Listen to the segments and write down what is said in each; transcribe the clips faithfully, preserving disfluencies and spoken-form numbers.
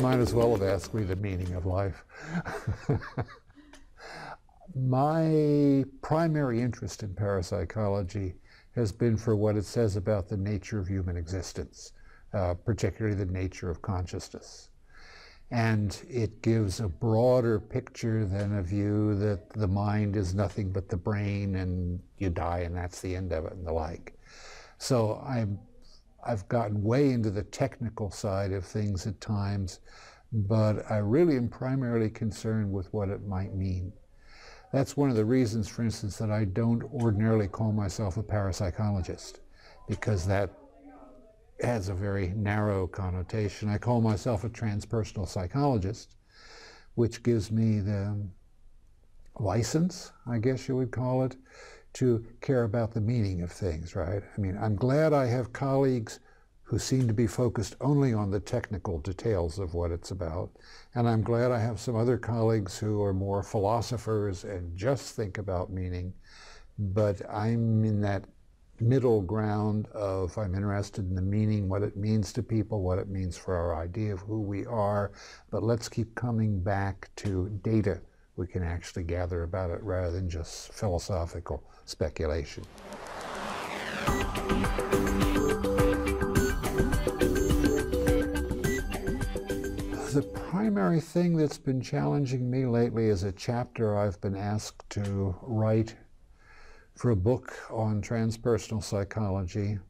Might as well have asked me the meaning of life. My primary interest in parapsychology has been for what it says about the nature of human existence, uh, particularly the nature of consciousness. And it gives a broader picture than a view that the mind is nothing but the brain and you die and that's the end of it and the like. So I'm I've gotten way into the technical side of things at times, but I really am primarily concerned with what it might mean. That's one of the reasons, for instance, that I don't ordinarily call myself a parapsychologist, because that has a very narrow connotation. I call myself a transpersonal psychologist, which gives me the license, I guess you would call it, to care about the meaning of things, right? I mean, I'm glad I have colleagues who seem to be focused only on the technical details of what it's about, and I'm glad I have some other colleagues who are more philosophers and just think about meaning, but I'm in that middle ground of I'm interested in the meaning, what it means to people, what it means for our idea of who we are, but let's keep coming back to data we can actually gather about it rather than just philosophical speculation. The primary thing that's been challenging me lately is a chapter I've been asked to write for a book on transpersonal psychology,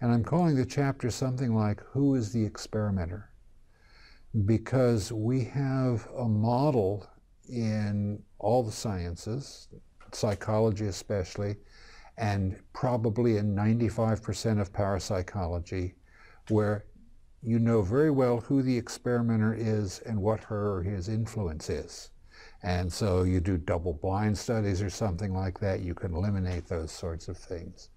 and I'm calling the chapter something like "Who is the Experimenter?" because we have a model in all the sciences, psychology especially, and probably in ninety-five percent of parapsychology, where you know very well who the experimenter is and what her or his influence is. And so you do double-blind studies or something like that, you can eliminate those sorts of things.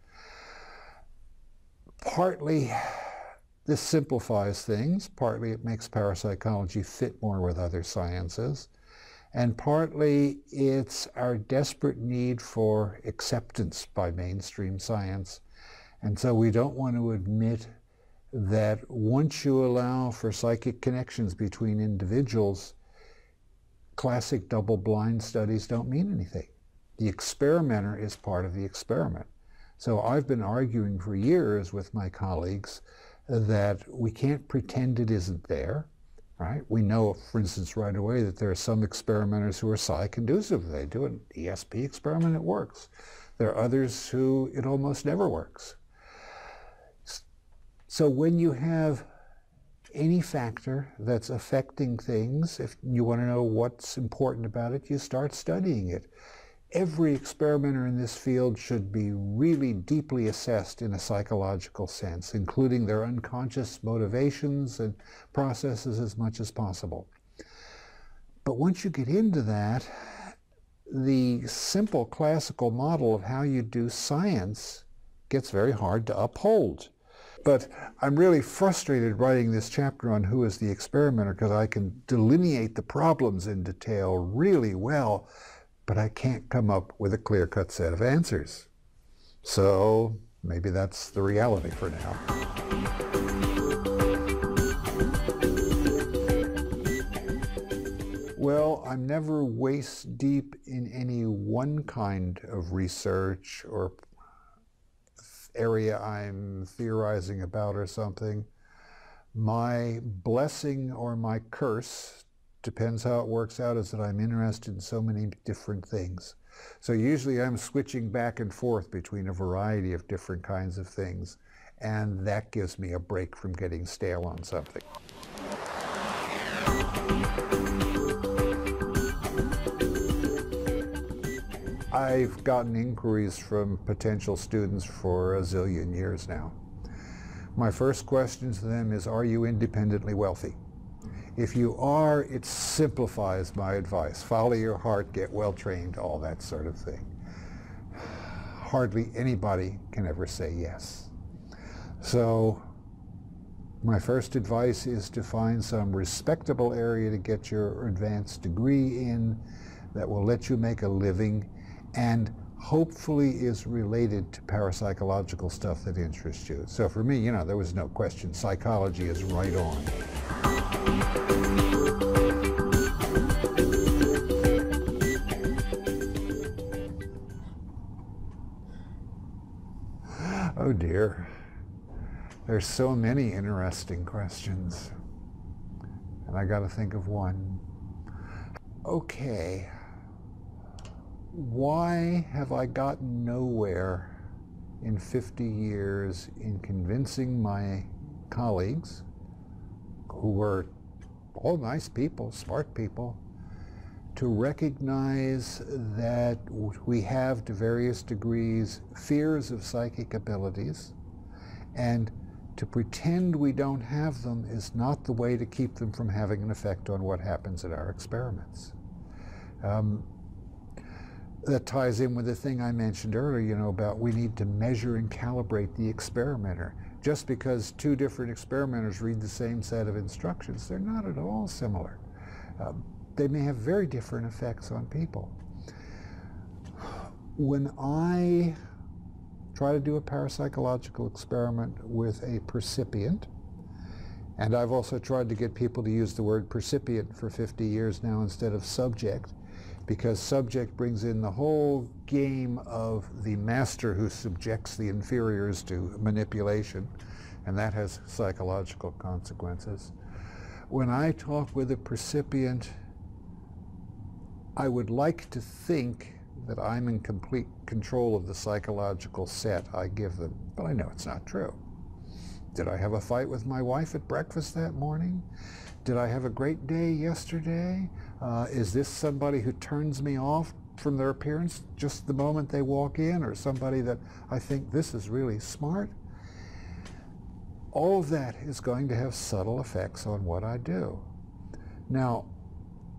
Partly this simplifies things, partly it makes parapsychology fit more with other sciences, and partly it's our desperate need for acceptance by mainstream science. And so we don't want to admit that once you allow for psychic connections between individuals, classic double-blind studies don't mean anything. The experimenter is part of the experiment. So I've been arguing for years with my colleagues that we can't pretend it isn't there. Right? We know, for instance, right away that there are some experimenters who are psi-conducive. They do an E S P experiment, it works. There are others who it almost never works. So when you have any factor that's affecting things, if you want to know what's important about it, you start studying it. Every experimenter in this field should be really deeply assessed in a psychological sense, including their unconscious motivations and processes as much as possible. But once you get into that, the simple classical model of how you do science gets very hard to uphold. But I'm really frustrated writing this chapter on who is the experimenter, because I can delineate the problems in detail really well, but I can't come up with a clear-cut set of answers. So maybe that's the reality for now. Well, I'm never waist deep in any one kind of research or area I'm theorizing about or something. My blessing or my curse, depends how it works out, is that I'm interested in so many different things. So usually I'm switching back and forth between a variety of different kinds of things, and that gives me a break from getting stale on something. I've gotten inquiries from potential students for a zillion years now. My first question to them is, are you independently wealthy? If you are, it simplifies my advice. Follow your heart, get well trained, all that sort of thing. Hardly anybody can ever say yes. So my first advice is to find some respectable area to get your advanced degree in that will let you make a living and hopefully is related to parapsychological stuff that interests you. So for me, you know, there was no question. Psychology is right on. Oh dear, there's so many interesting questions, and I gotta think of one. Okay, why have I gotten nowhere in fifty years in convincing my colleagues, who were all nice people, smart people, to recognize that we have, to various degrees, fears of psychic abilities, and to pretend we don't have them is not the way to keep them from having an effect on what happens in our experiments. Um, that ties in with the thing I mentioned earlier, you know, about we need to measure and calibrate the experimenter. Just because two different experimenters read the same set of instructions, they're not at all similar. Uh, they may have very different effects on people. When I try to do a parapsychological experiment with a percipient, and I've also tried to get people to use the word percipient for fifty years now instead of subject, because subject brings in the whole game of the master who subjects the inferiors to manipulation, and that has psychological consequences. When I talk with a percipient, I would like to think that I'm in complete control of the psychological set I give them, but I know it's not true. Did I have a fight with my wife at breakfast that morning? Did I have a great day yesterday? Uh, is this somebody who turns me off from their appearance just the moment they walk in, or somebody that I think this is really smart? All of that is going to have subtle effects on what I do. Now,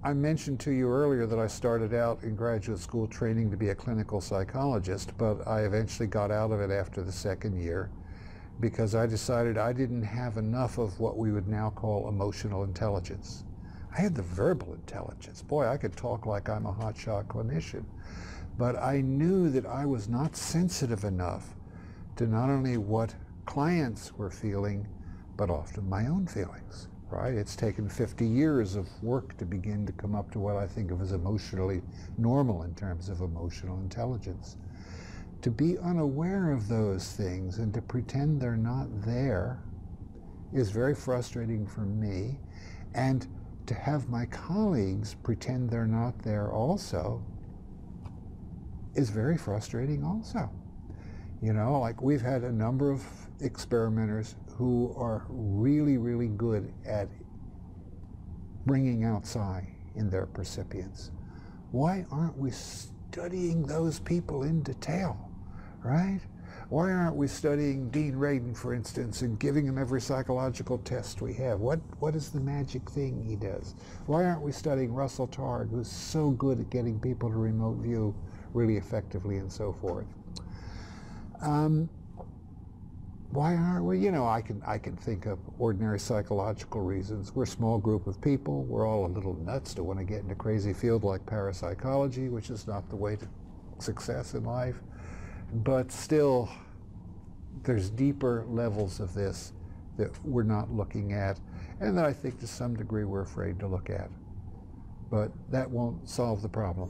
I mentioned to you earlier that I started out in graduate school training to be a clinical psychologist, but I eventually got out of it after the second year because I decided I didn't have enough of what we would now call emotional intelligence. I had the verbal intelligence. Boy, I could talk like I'm a hotshot clinician. But I knew that I was not sensitive enough to not only what clients were feeling, but often my own feelings, right? It's taken fifty years of work to begin to come up to what I think of as emotionally normal in terms of emotional intelligence. To be unaware of those things and to pretend they're not there is very frustrating for me, and to have my colleagues pretend they're not there also is very frustrating also. You know, like we've had a number of experimenters who are really, really good at bringing out psi in their percipients. Why aren't we studying those people in detail, right? Why aren't we studying Dean Radin, for instance, and giving him every psychological test we have? What, what is the magic thing he does? Why aren't we studying Russell Targ, who's so good at getting people to remote view really effectively and so forth? Um, why aren't we? You know, I can, I can think of ordinary psychological reasons. We're a small group of people. We're all a little nuts to want to get in a crazy field like parapsychology, which is not the way to success in life. But still, there's deeper levels of this that we're not looking at, and that I think to some degree we're afraid to look at. But that won't solve the problem.